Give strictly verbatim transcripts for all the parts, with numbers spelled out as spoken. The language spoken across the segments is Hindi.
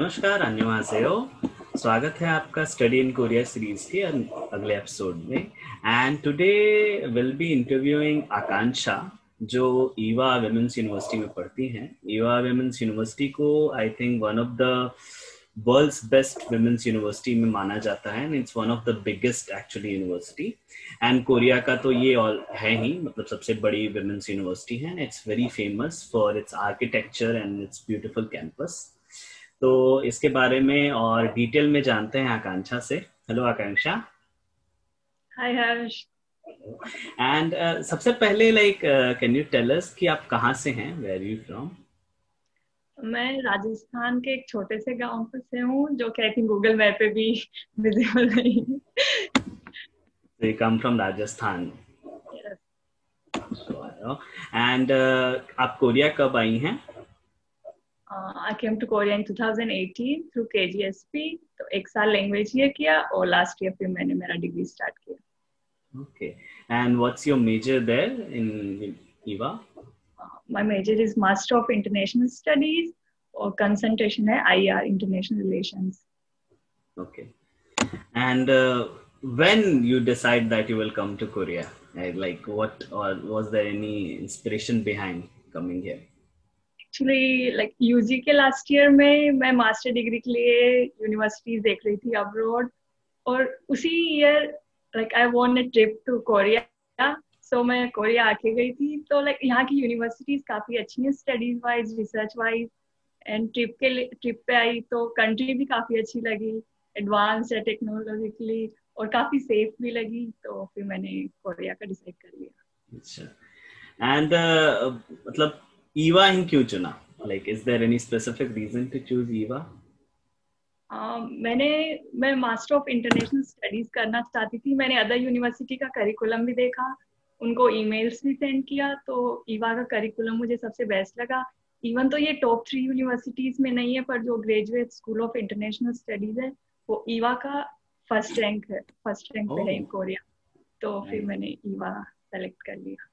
नमस्कार, अन्यवासेयो, स्वागत है आपका स्टडी इन कोरिया सीरीज के अगले एपिसोड में। And today will be interviewing Akanksha, जो ईवा वेमेंस यूनिवर्सिटी में पढ़ती हैं। ईवा वेमेंस यूनिवर्सिटी को I think one of the world's best women's university में माना जाता है, and it's one of the biggest actually university. And Korea का तो ये ऑल है ही, मतलब सबसे बड़ी वेमेंस यूनिवर्सिटी है, and it's very famous for its architecture and its beautiful campus. तो इसके बारे में और डिटेल में जानते हैं आकांक्षा से। Hello Akanksha. Hi Harsh. And सबसे पहले like can you tell us कि आप कहाँ से हैं, वेयर यू फ्रॉम? मैं राजस्थान के एक छोटे से गांव से हूँ, जो कि आई थिंक गूगल मैप पे भी विजिबल नहीं है। You come from Rajasthan. And आप कोरिया कब आई हैं? Uh, I came to Korea in twenty eighteen through K G S P. तो एक साल लैंग्वेज ये किया और लास्ट ईयर फिर मैंने मेरा डिग्री स्टार्ट किया। Okay. And what's your major there in Ewha? Uh, my major is Master of International Studies और concentration है I R International Relations. Okay. And uh, when you decide that you will come to Korea, like what or was there any inspiration behind coming here? Actually like UG के लास्ट ईयर में मैं मास्टर डिग्री के लिए यूनिवर्सिटीज देख रही थी अब्रॉड, और उसी year like I want a trip to Korea, so मैं कोरिया आके गई थी। तो लाइक यहाँ की यूनिवर्सिटीज काफ़ी अच्छी हैं studies wise, research wise, and trip के लिए ट्रिप पे आई तो कंट्री भी काफ़ी अच्छी लगी, एडवांस है टेक्नोलॉजिकली और काफ़ी सेफ भी लगी, तो फिर मैंने कोरिया का डिसाइड कर लिया। अच्छा। एंड uh, मतलब ईवा ही क्यों चुना? Like, is there any specific reason to choose Ewha? Uh, मैंने मैं मास्टर ऑफ इंटरनेशनल स्टडीज करना चाहती थी। मैंने अदर यूनिवर्सिटी का करिकुलम भी देखा, उनको ईमेल्स भी सेंड किया, तो ईवा का करिकुलम मुझे सबसे बेस्ट लगा। इवन तो ये टॉप थ्री यूनिवर्सिटीज में नहीं है, पर जो graduate school of international studies है वो ईवा का फर्स्ट रैंक है, फर्स्ट रैंक oh. पे है कोरिया, तो nice. फिर मैंने ईवा सेलेक्ट कर लिया।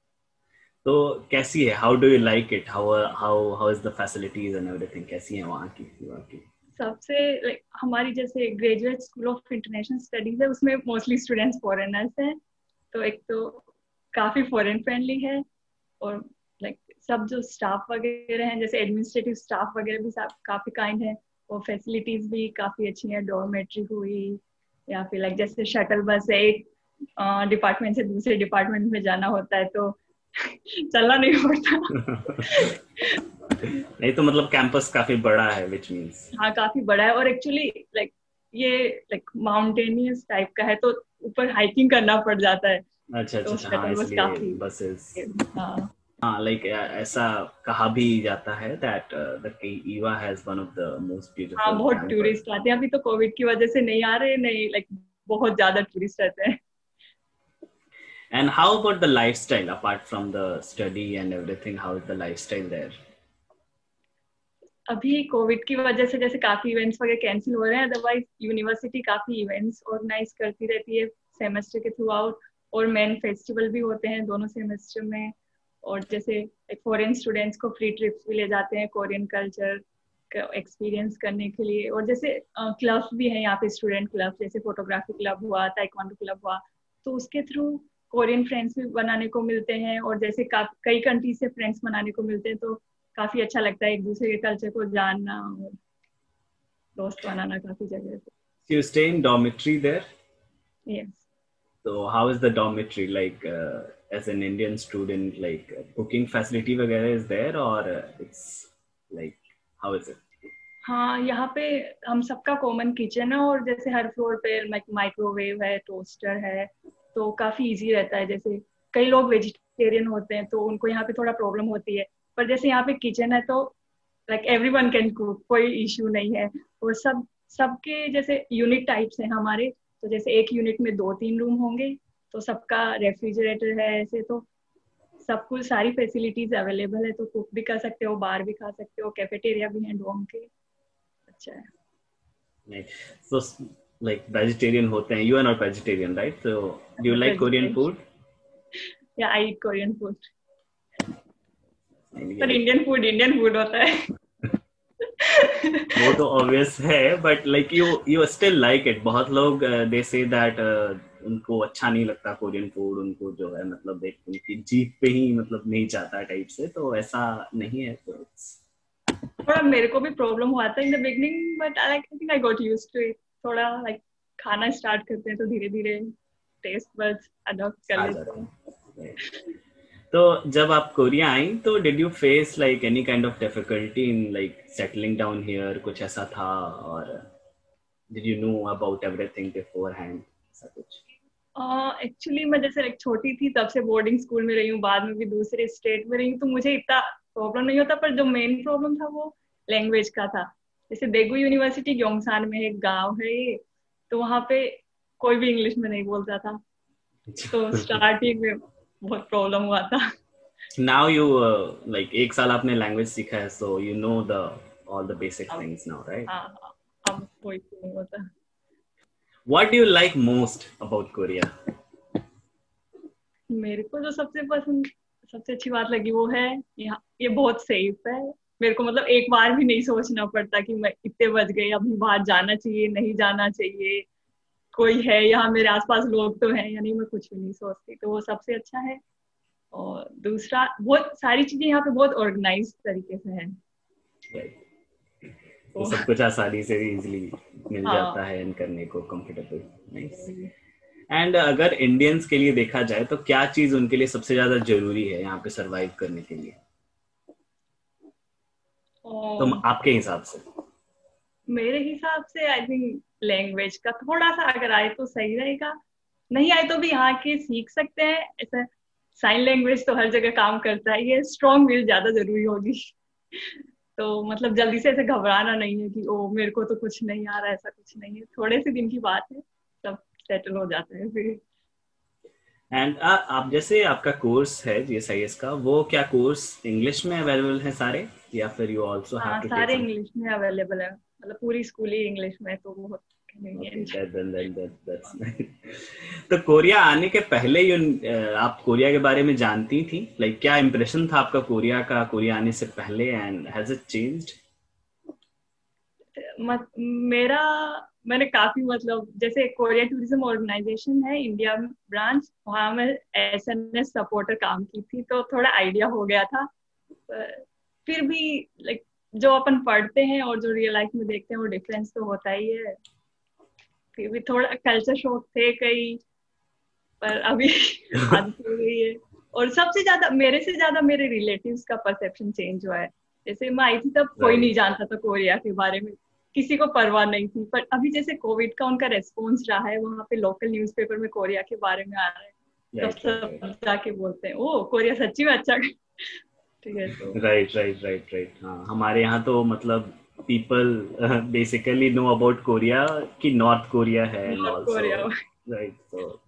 तो कैसी है, how do you like it, how how how is the facilities and everything, कैसी है वहाँ की? वहाँ की सबसे लाइक हमारी जैसे graduate school of international studies है, उसमें मोस्टली स्टूडेंट्स फॉरेनर्स हैं, तो एक तो काफ़ी फॉरेन फ्रेंडली है, और लाइक सब जो स्टाफ वगैरह हैं जैसे एडमिनिस्ट्रेटिव स्टाफ वगैरह भी सब काफ़ी काइंड है, और फैसिलिटीज भी काफ़ी अच्छी हैं। डॉर्मेट्री हुई या फिर लाइक जैसे शटल बस है, एक डिपार्टमेंट से दूसरे डिपार्टमेंट में जाना होता है तो चलना नहीं पड़ता। नहीं तो मतलब कैंपस काफी बड़ा है, which means हाँ काफी बड़ा है, और एक्चुअली लाइक ये लाइक माउंटेनियस टाइप का है तो ऊपर हाइकिंग करना पड़ जाता है। अच्छा अच्छा, हाँ इसलिए बसेस, हाँ लाइक ऐसा कहा भी जाता है that the Ewha has one of the most beautiful। हाँ बहुत टूरिस्ट आते हैं, अभी तो कोविड की वजह से नहीं आ रहे, नहीं लाइक बहुत ज्यादा टूरिस्ट आते हैं। And how about the lifestyle apart from the study and everything, how is the lifestyle there? अभी कोविड की वजह से जैसे काफी इवेंट्स वगैरह कैंसिल हो रहे हैं, अदरवाइज यूनिवर्सिटी काफी इवेंट्स ऑर्गेनाइज करती रहती है सेमेस्टर के थ्रू आउट, और मेन फेस्टिवल भी होते हैं दोनों सेमेस्टर में, और जैसे फॉरेन स्टूडेंट्स को फ्री ट्रिप्स भी ले जाते हैं कोरियन कल्चर का एक्सपीरियंस करने के लिए, और जैसे क्लब भी है यहाँ पे, स्टूडेंट क्लब जैसे फोटोग्राफी क्लब हुआ, ताइक्वांडो क्लब हुआ, तो उसके थ्रू कोरियन फ्रेंड्स भी बनाने को मिलते हैं, और जैसे कई कंट्री से फ्रेंड्स बनाने को मिलते हैं, तो काफी अच्छा लगता है एक दूसरे के कल्चर को जानना और दोस्त बनाना काफी जगह पे। So you stay in dormitory there? Yes. So how is the dormitory like uh, as an Indian student, like cooking facility वगैरह is there or it's like how is it? हाँ यहाँ पे हम सबका कॉमन किचन है, और जैसे हर फ्लोर पे माइक्रोवेव है, टोस्टर है, तो काफी इजी रहता है। जैसे कई लोग वेजिटेरियन होते हैं तो उनको यहाँ पे थोड़ा प्रॉब्लम होती है, पर जैसे यहाँ पे किचन है तो लाइक एवरीवन कैन कुक, कोई इश्यू नहीं है, और सब सबके जैसे यूनिट टाइप्स हैं हमारे, तो जैसे एक यूनिट में दो तीन रूम होंगे, तो सबका रेफ्रिजरेटर है ऐसे, तो सब कुछ सारी फैसिलिटीज अवेलेबल है, तो कुक भी कर सकते हो, बाहर भी खा सकते हो, कैफेटेरिया भी है डॉर्म के। अच्छा है। नहीं, so... like vegetarian hote hain, you are not vegetarian right, so do you like Korean food? Yeah, I eat Korean food, but Indian food Indian food hota hai। वो तो ऑब्वियस है, but like you you still like it. बहुत लोग दे से दैट उनको अच्छा नहीं लगता कोरियन फूड, उनको जो है मतलब एक उनकी जीभ पे ही मतलब नहीं जाता टाइप से, तो ऐसा नहीं है. तो थोड़ा मेरे को भी प्रॉब्लम हुआ था in the beginning, but I think I got used to it. थोड़ा लाइक खाना स्टार्ट करते हैं तो धीरे धीरे टेस्ट बड्स अडॉप्ट कर लेते हैं. तो जब आप कोरिया आई तो did you face like any kind of difficulty in like settling down here? कुछ ऐसा था और did you know about everything beforehand ऐसा कुछ? एक्चुअली uh, मैं जैसे एक छोटी थी तब से बोर्डिंग स्कूल में रही हूँ, बाद में भी दूसरे स्टेट में रही हूँ, तो मुझे इतना प्रॉब्लम नहीं होता. पर जो मेन प्रॉब्लम था वो लैंग्वेज का था. जैसे देगू यूनिवर्सिटी ग्योंगसान में एक गांव है ये, तो वहाँ पे कोई भी इंग्लिश में नहीं बोलता था, तो स्टार्टिंग में बहुत प्रॉब्लम हुआ था. नाउ यू लाइक एक साल आपने लैंग्वेज सीखा है, so you know the all the basic things now, right? हाँ, अब कोई नहीं होता. What do you like most about Korea? मेरे को जो सबसे पसंद सबसे अच्छी बात लगी वो है यहाँ ये बहुत सेफ है. मेरे को मतलब एक बार भी नहीं सोचना पड़ता कि मैं इतने बज गए, अभी बाहर जाना चाहिए नहीं जाना चाहिए, कोई है यहाँ मेरे आसपास लोग तो हैं, यानी मैं कुछ भी नहीं सोचती, तो वो सबसे अच्छा है. और दूसरा बहुत सारी चीजें यहाँ पे बहुत ऑर्गेनाइज तरीके से है, right. तो सब कुछ आसानी से इजीली मिल हाँ. जाता है एंड करने को कंफर्टेबल. नाइस. एंड अगर इंडियंस के लिए देखा जाए तो क्या चीज उनके लिए सबसे ज्यादा जरूरी है यहाँ पे सरवाइव करने के लिए? oh. तो आपके हिसाब से? मेरे हिसाब से आई थिंक लैंग्वेज का थोड़ा सा अगर आए तो सही रहेगा, नहीं आए तो भी यहाँ के सीख सकते हैं. ऐसा साइन लैंग्वेज तो हर जगह काम करता है, ये स्ट्रॉन्ग विल ज्यादा जरूरी होगी. तो मतलब जल्दी से ऐसे घबराना नहीं है कि ओ मेरे को तो कुछ नहीं आ रहा, ऐसा कुछ नहीं है. थोड़े से दिन की बात है, सब सेटल हो जाता है फिर. एंड uh, आप जैसे आपका कोर्स है जीएसआईएस का, वो क्या कोर्स इंग्लिश में अवेलेबल है सारे या फिर you also have to take? सारे इंग्लिश में अवेलेबल है, मतलब पूरी स्कूल ही इंग्लिश में, तो बहुत तो कोरिया आने के पहले यू आप कोरिया के बारे में जानती थी? लाइक क्या इम्प्रेशन था आपका कोरिया का कोरिया आने से पहले एंड हैज इट चेंज्ड? मेरा मैंने काफी मतलब जैसे कोरिया टूरिज्म ऑर्गेनाइजेशन है इंडिया ब्रांच, वहाँ मैं एस एन एस सपोर्टर काम की थी, तो थोड़ा आइडिया हो गया था. फिर भी लाइक जो अपन पढ़ते हैं और जो रियल लाइफ में देखते हैं वो डिफरेंस तो होता ही है. फिर भी थोड़ा कल्चर शॉक थे कई, पर अभी आदत हो गई है. और सबसे ज्यादा मेरे से ज्यादा मेरे रिलेटिव्स का परसेप्शन चेंज हुआ है. जैसे मैं आई थी तब कोई नहीं जानता था कोरिया के बारे में, किसी को परवाह नहीं थी, पर अभी जैसे कोविड का उनका रेस्पॉन्स रहा है, वहाँ पे लोकल न्यूज़पेपर में कोरिया के बारे में आ रहा है, तब सब जाके बोलते हैं ओ कोरिया सच्ची में अच्छा. राइट राइट राइट राइट हाँ, हमारे यहाँ तो मतलब people basically know about Korea कि नॉर्थ कोरिया है. राइट, तो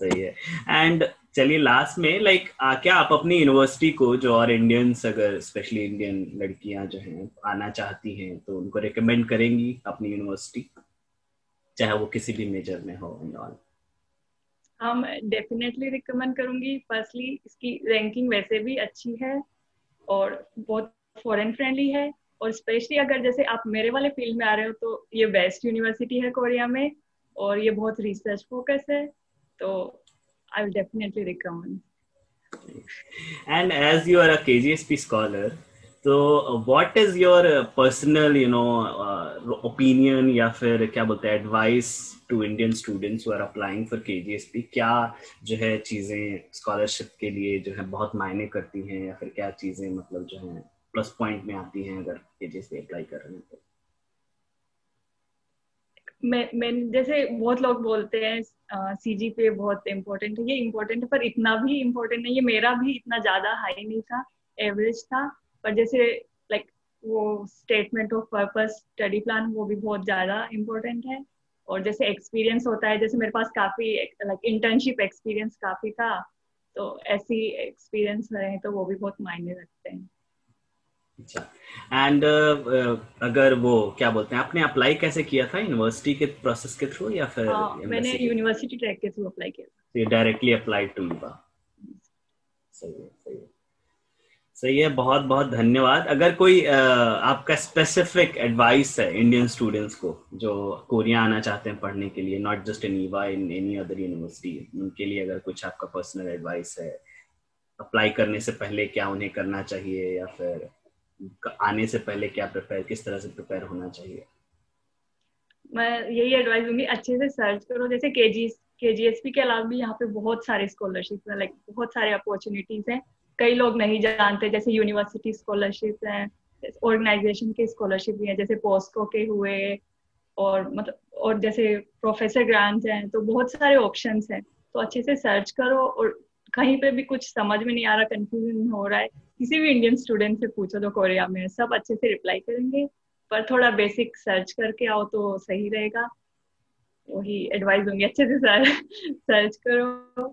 सही है. एंड चलिए लास्ट में लाइक क्या आप अपनी यूनिवर्सिटी को जो और इंडियंस अगर स्पेशली इंडियन लड़कियां जो हैं आना चाहती हैं तो उनको रिकमेंड करेंगी अपनी यूनिवर्सिटी, चाहे वो किसी भी मेजर में हो? हाँ, मैं डेफिनेटली रिकमेंड करूंगी. फर्स्टली इसकी रैंकिंग वैसे भी अच्छी है और बहुत फॉरेन फ्रेंडली है, और स्पेशली अगर जैसे आप मेरे वाले फील्ड में आ रहे हो तो ये बेस्ट यूनिवर्सिटी है कोरिया में, और ये बहुत रिसर्च फोकस है, तो I will definitely recommend. And as you are a KGSP scholar, तो what is your personal you know opinion या फिर क्या बोलते हैं advice to Indian students who are applying for KGSP? क्या जो है चीजें स्कॉलरशिप के लिए जो है बहुत मायने करती हैं या फिर क्या चीजें मतलब जो है प्लस पॉइंट में आती हैं अगर केजीएसपी अप्लाई कर रहे हैं तो? मैं, मैं जैसे बहुत लोग बोलते हैं सीजीपीए बहुत इम्पोर्टेंट है, ये इम्पोर्टेंट है पर इतना भी इम्पोर्टेंट नहीं है. मेरा भी इतना ज्यादा हाई नहीं था, एवरेज था, पर जैसे लाइक वो statement of purpose study plan वो भी बहुत ज्यादा इम्पोर्टेंट है. और जैसे एक्सपीरियंस होता है, जैसे मेरे पास काफी लाइक इंटर्नशिप एक्सपीरियंस काफी था, तो ऐसी एक्सपीरियंस रहे तो वो भी बहुत मायने रखते हैं. अच्छा. एंड uh, uh, अगर वो क्या बोलते हैं आपने अप्लाई कैसे किया था? यूनिवर्सिटी के प्रोसेस के थ्रू या फिर? आ, मैंने यूनिवर्सिटी ट्रैक के थ्रू अप्लाई किया था. Directly applied to Ewha. सही है, सही है. सही है, बहुत बहुत धन्यवाद। अगर कोई आ, आपका स्पेसिफिक एडवाइस है इंडियन स्टूडेंट्स को जो कोरिया आना चाहते हैं पढ़ने के लिए, not just in Ewha, in any other university, उनके लिए अगर कुछ आपका पर्सनल एडवाइस है, अप्लाई करने से पहले क्या उन्हें करना चाहिए या फिर आने से पहले क्या प्रिपेयर, किस तरह से प्रिपेयर होना चाहिए? मैं यही एडवाइस दूंगी, अच्छे से सर्च करो। जैसे केजी केजीएसपी के अलावा भी यहाँ पे बहुत सारे स्कॉलरशिप हैं, लाइक बहुत सारे अपॉर्चुनिटीज हैं, कई लोग नहीं जानते। जैसे यूनिवर्सिटी स्कॉलरशिप हैं, ऑर्गेनाइजेशन के स्कॉलरशिप भी हैं, जैसे पोस्को के हुए, और मतलब और जैसे प्रोफेसर ग्रांट हैं, तो बहुत सारे ऑप्शंस हैं। तो अच्छे से सर्च करो, और कहीं पे भी कुछ समझ में नहीं आ रहा, कंफ्यूजन हो रहा है, किसी भी इंडियन स्टूडेंट से पूछो तो कोरिया में सब अच्छे से रिप्लाई करेंगे, पर थोड़ा बेसिक सर्च करके आओ तो सही रहेगा। वही एडवाइस दूंगी, अच्छे से सर्च करो,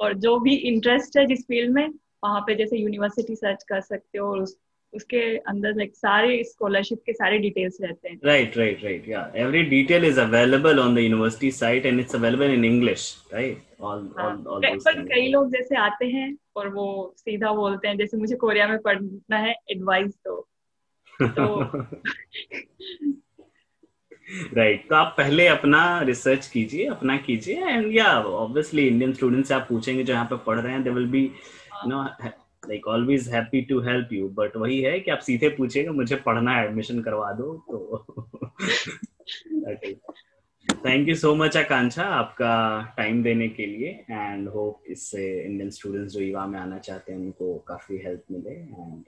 और जो भी इंटरेस्ट है जिस फील्ड में, वहाँ पे जैसे यूनिवर्सिटी सर्च कर सकते हो, और उस, उसके अंदर लाइक सारे स्कॉलरशिप के सारे डिटेल्स रहते हैं। राइट राइट राइट या every detail is available on the university site and it's available in English, right? All all all पर कई लोग जैसे आते हैं और वो सीधा बोलते हैं जैसे मुझे कोरिया में पढ़ना है, एडवाइस दो। तो राइट right. तो आप पहले अपना रिसर्च कीजिए, अपना कीजिए, एंड या ऑब्वियसली इंडियन स्टूडेंट्स से आप पूछेंगे जो यहाँ पे पढ़ रहे हैं, they will be you know like always happy to help you, but वही है कि आप सीधे पूछेंगे मुझे पढ़ना है, एडमिशन करवा दो। तो thank you so much Akanksha आपका टाइम देने के लिए, एंड होप इससे इंडियन स्टूडेंट्स जो ईवा में आना चाहते हैं उनको काफी हेल्प मिले। And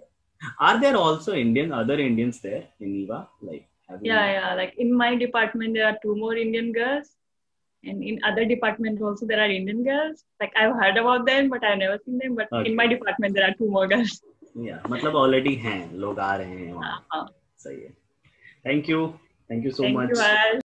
are there also Indian other Indians there in Ewha, like? Yeah, yeah. Like in my department, there are two more Indian girls, and in other department also there are Indian girls. Like I've heard about them, but I've never seen them. But okay. In my department, there are two more girls. Yeah, मतलब already हैं, लोग आ रहे हैं वहाँ. सही है. Thank you, thank you so much. Thank you all.